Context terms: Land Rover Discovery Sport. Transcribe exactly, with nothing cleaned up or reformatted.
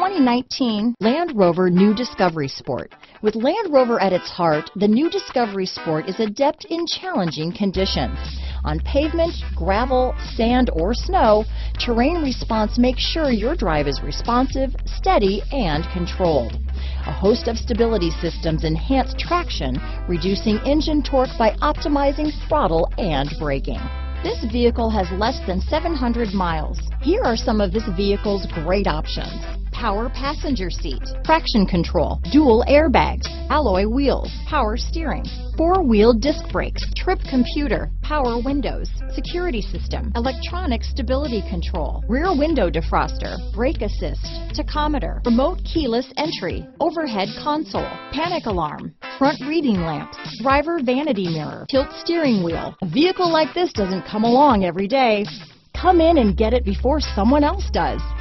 twenty nineteen Land Rover New Discovery Sport. With Land Rover at its heart, the New Discovery Sport is adept in challenging conditions. On pavement, gravel, sand, or snow, terrain response makes sure your drive is responsive, steady, and controlled. A host of stability systems enhance traction, reducing engine torque by optimizing throttle and braking. This vehicle has less than seven hundred miles. Here are some of this vehicle's great options: power passenger seat, traction control, dual airbags, alloy wheels, power steering, four-wheel disc brakes, trip computer, power windows, security system, electronic stability control, rear window defroster, brake assist, tachometer, remote keyless entry, overhead console, panic alarm, front reading lamps, driver vanity mirror, tilt steering wheel. A vehicle like this doesn't come along every day. Come in and get it before someone else does.